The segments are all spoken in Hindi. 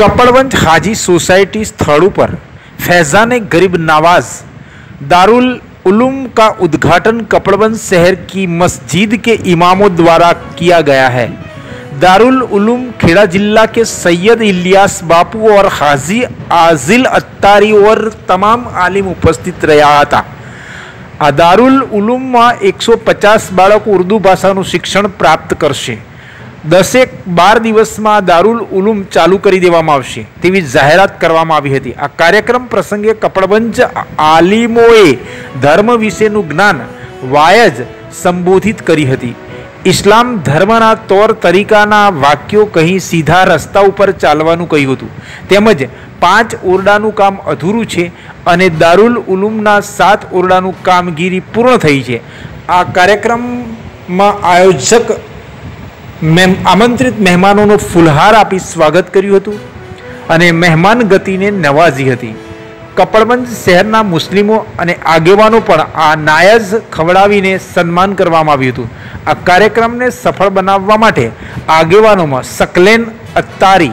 कपड़वंश हाजी सोसाइटी स्थलों पर फैजाने गरीब नवाज़ दारुल उलूम का उद्घाटन कपड़वंश शहर की मस्जिद के इमामों द्वारा किया गया है। दारुल उलूम खेड़ा जिला के सैयद इलियास बापू और हाजी आजिल अत्तारी और तमाम आलिम उपस्थित रहा था। आ दारुल उलूम में 150 बाळको उर्दू भाषानु शिक्षण प्राप्त करशे। 10-12 દિવસમાં દારુલ ઉલૂમ ચાલુ કરી દેવામાં આવશે તેવી જાહેરાત કરવામાં આવી હતી। આ કાર્યક્રમ પ્રસંગે કપડવંજ આલિમોએ ધર્મ વિશેનું જ્ઞાન વાયજ સંબોધિત કરી હતી। ઇસ્લામ ધર્મના તોર તરીકાના વાક્યો કહી સીધા રસ્તા ઉપર ચાલવાનું કહ્યું હતું, તેમજ 5 ઓરડાનું કામ અધૂરું છે અને દારુલ ઉલૂમના 7 ઓરડાનું કામગીરી પૂર્ણ થઈ છે। આ કાર્યક્રમમાં આયોજક आमंत्रित मेहमानों फूलहार आपी स्वागत कर्युं हतुं अने मेहमान गति ने नवाजी हती। कपड़वंज शहरना मुस्लिमों अने आगेवानों पर आ नायज खवड़ावीने सन्मान करवामां आव्युं हतुं। आ कार्यक्रम ने सफल बनाववा माटे आगेवानों में सकलेन अत्तारी,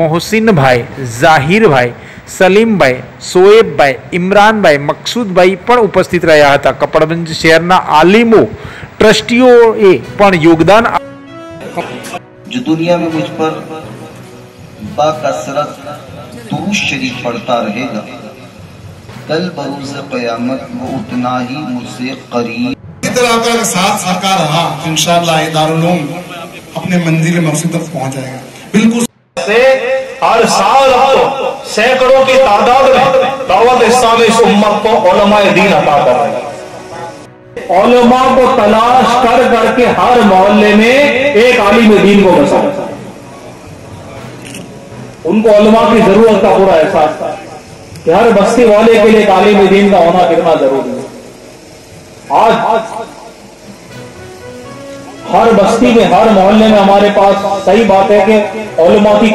मोहसीन भाई, जाहिर भाई, सलीम भाई, सोएब भाई, इमरान भाई, मकसूदभाई पण उपस्थित रह्या हता। कपड़वंज शहरना आलिमो ट्रस्टीओए पण योगदान। जो दुनिया में मुझ पर बाकसरत दुरूद शरीफ पढ़ता रहेगा, कल बरोज़ क़यामत वो उतना ही मुझसे करीब। इस तरह आपका साथ साकार रहा, इंशाअल्लाह दारुल उलूम अपने मंजिल मकसद तक पहुंच जाएगा। बिल्कुल से हर साल आपको सैकड़ों की तादाद में दावत इस्लामी इस उम्मत को उलमाए दीन अता करेगा। उलमा को तलाश कर करके हर मोहल्ले में एक आलिम दीन को बसा, उनको उलमा की जरूरत का पूरा एहसास था कि हर बस्ती वाले के लिए आलिम दीन का होना कितना जरूरी है। आज हर बस्ती में, हर मोहल्ले में हमारे पास सही बात है कि उलमा की